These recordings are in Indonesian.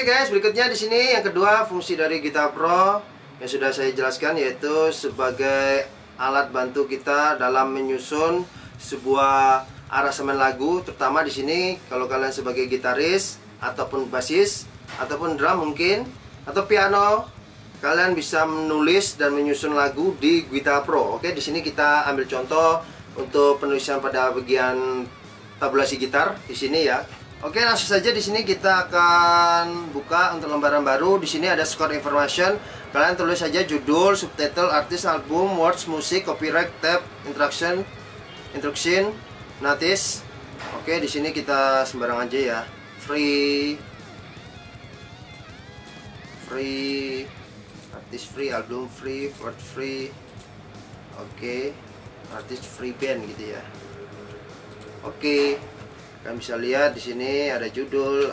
Oke guys, berikutnya di sini yang kedua fungsi dari Guitar Pro yang sudah saya jelaskan, yaitu sebagai alat bantu kita dalam menyusun sebuah aransemen lagu, terutama di sini kalau kalian sebagai gitaris ataupun bassis ataupun drum mungkin atau piano, kalian bisa menulis dan menyusun lagu di Guitar Pro. Oke, di sini kita ambil contoh untuk penulisan pada bagian tabulasi gitar di sini ya. Oke, langsung saja di sini kita akan buka untuk lembaran baru. Di sini ada score information. Kalian tulis saja judul, subtitle, artis, album, words, musik, copyright, tab, instruction, notice. Oke, di sini kita sembarang aja ya. Free, artis free, album free, word free. Oke, artis free band gitu ya. Oke. Kalian bisa lihat di sini ada judul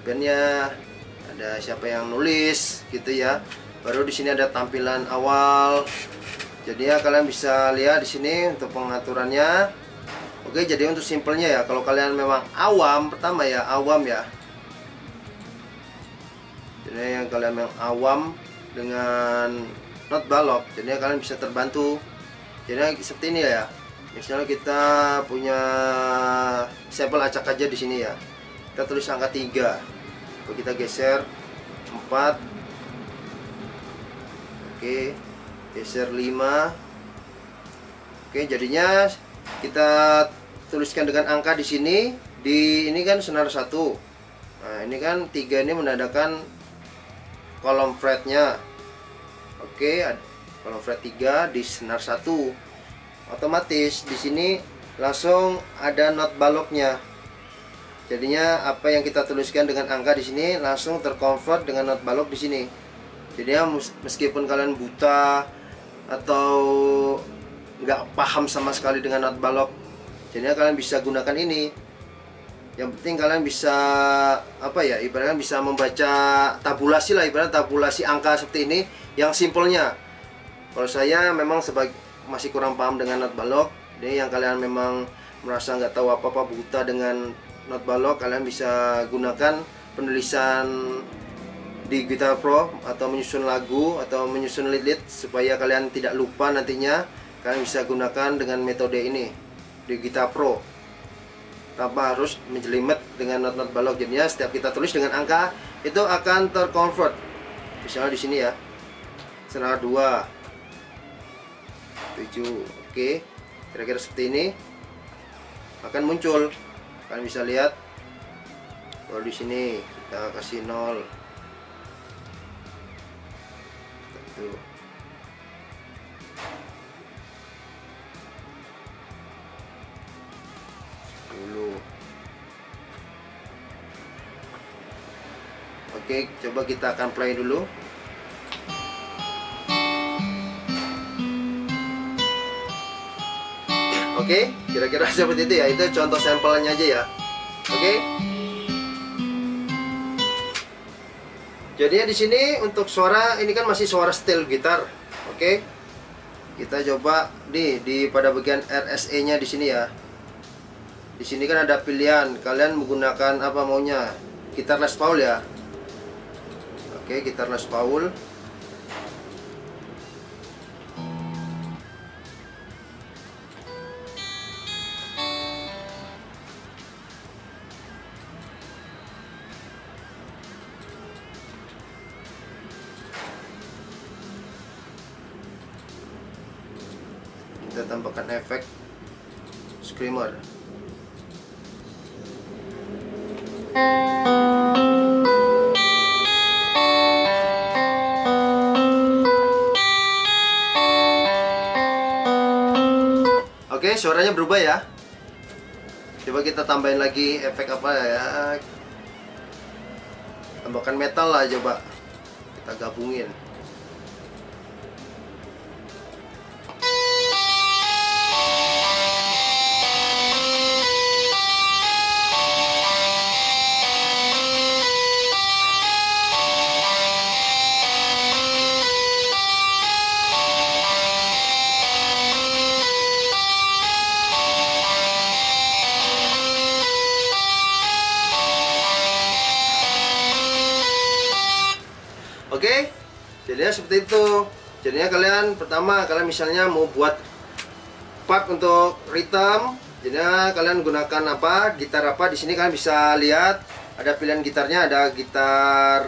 bandnya, ada siapa yang nulis gitu ya. Baru di sini ada tampilan awal. Jadi ya kalian bisa lihat di sini untuk pengaturannya. Oke, jadi untuk simpelnya ya, kalau kalian memang awam, pertama ya awam ya. Jadi yang kalian memang awam dengan not balok, jadi kalian bisa terbantu. Jadi seperti ini ya. Misalnya kita punya sampel acak aja di sini ya. Kita tulis angka 3. Lalu kita geser 4. Oke, geser 5. Oke, jadinya kita tuliskan dengan angka di sini. Di ini kan senar 1. Nah, ini kan 3 ini menandakan kolom fretnya. Oke, kolom fret 3 di senar 1. Otomatis di sini langsung ada not baloknya. Jadinya apa yang kita tuliskan dengan angka di sini langsung terkonvert dengan not balok di sini. Jadinya meskipun kalian buta atau nggak paham sama sekali dengan not balok, jadinya kalian bisa gunakan ini. Yang penting kalian bisa apa ya? Ibaratnya bisa membaca tabulasi lah, ibarat tabulasi angka seperti ini. Yang simpelnya, kalau saya memang sebagai masih kurang paham dengan not balok. Jadi yang kalian memang merasa nggak tahu apa-apa, buta dengan not balok, kalian bisa gunakan penulisan di Guitar Pro atau menyusun lagu atau menyusun lead-lead supaya kalian tidak lupa nantinya. Kalian bisa gunakan dengan metode ini di Guitar Pro tanpa harus menjelimet dengan not balok. Jadinya setiap kita tulis dengan angka itu akan terkonvert. Misalnya di sini ya, senar 2 7, oke, kira-kira seperti ini akan muncul. Kalian bisa lihat kalau di sini kita kasih 0, 1, dulu. Oke, coba kita akan play dulu. Oke, kira-kira seperti itu ya. Itu contoh sampelnya aja ya. Oke. Jadinya di sini untuk suara ini kan masih suara steel gitar. Oke. Kita coba di pada bagian RSE-nya di sini ya. Di sini kan ada pilihan, kalian menggunakan apa maunya? Gitar Les Paul ya. Oke, gitar Les Paul. Kita tambahkan efek screamer. Oke, suaranya berubah ya. Coba kita tambahin lagi efek apa ya. Tambahkan metal lah coba. Kita gabungin. Jadinya seperti itu. Jadinya kalian pertama, kalian misalnya mau buat part untuk rhythm, jadinya kalian gunakan apa, gitar apa. Di sini kalian bisa lihat ada pilihan gitarnya, ada gitar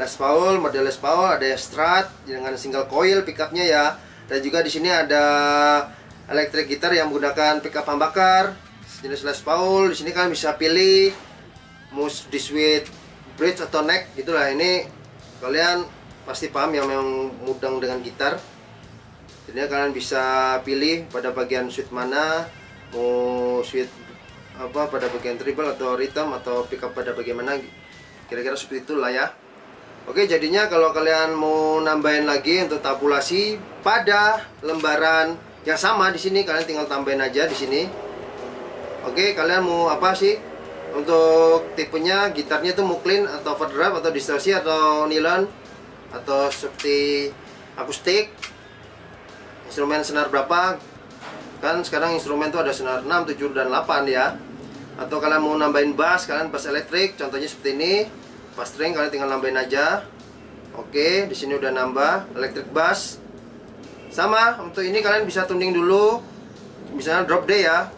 Les Paul, model Les Paul, ada Strat dengan single coil pickupnya ya. Dan juga di sini ada elektrik gitar yang menggunakan pickup bahan bakar jenis Les Paul. Di sini kalian bisa pilih mau di switch bridge atau neck gitulah. Ini kalian pasti paham yang memang mudeng dengan gitar. Jadi kalian bisa pilih pada bagian switch mana, mau switch apa pada bagian treble atau rhythm atau pickup pada bagian mana. Kira-kira seperti itulah ya. Oke, jadinya kalau kalian mau nambahin lagi untuk tabulasi pada lembaran yang sama di sini, kalian tinggal tambahin aja di sini. Oke, kalian mau apa sih? Untuk tipenya gitarnya itu mau clean atau overdrive atau distorsi atau nylon atau seperti akustik. Instrumen senar berapa? Kan sekarang instrumen itu ada senar 6, 7 dan 8 ya. Atau kalian mau nambahin bass, kalian bass elektrik contohnya seperti ini. Bass string kalian tinggal nambahin aja. Oke, di sini udah nambah electric bass. Sama untuk ini kalian bisa tuning dulu. Misalnya drop D ya.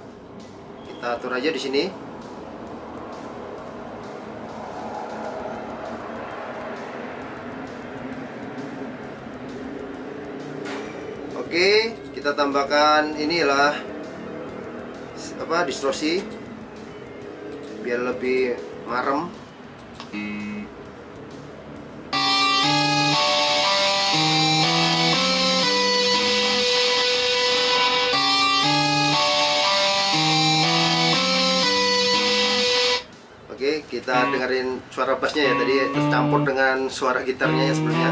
Kita atur aja di sini. Oke, kita tambahkan inilah apa distorsi biar lebih marem. Oke, kita dengerin suara bassnya ya, tadi tercampur dengan suara gitarnya ya sebelumnya.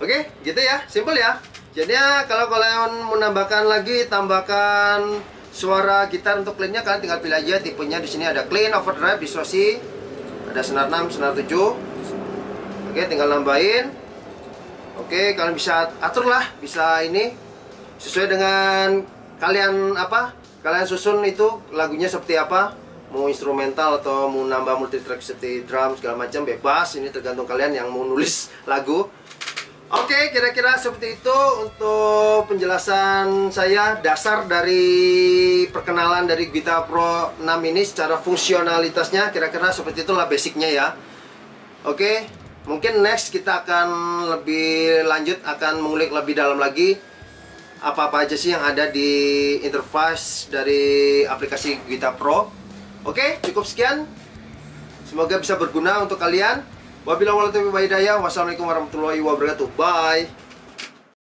Oke, gitu ya, simple ya. Jadinya kalau kalian menambahkan lagi tambahkan suara gitar untuk cleannya, kalian tinggal pilih aja tipenya. Di sini ada clean, overdrive, distorsi, ada senar 6, senar 7. Oke, tinggal nambahin. Oke, kalian bisa aturlah, bisa ini sesuai dengan kalian apa? Kalian susun itu lagunya seperti apa? Mau instrumental atau mau nambah multitrack seperti drum segala macam bebas. Ini tergantung kalian yang mau nulis lagu. Oke, kira-kira seperti itu untuk penjelasan saya dasar dari perkenalan dari Guitar Pro 6 ini secara fungsionalitasnya. Kira-kira seperti itulah basicnya ya. Oke, mungkin next kita akan lebih lanjut, akan mengulik lebih dalam lagi apa-apa aja sih yang ada di interface dari aplikasi Guitar Pro. Oke, cukup sekian. Semoga bisa berguna untuk kalian. Wabillahi taufiq wal hidayah. Wassalamualaikum warahmatullahi wabarakatuh. Bye.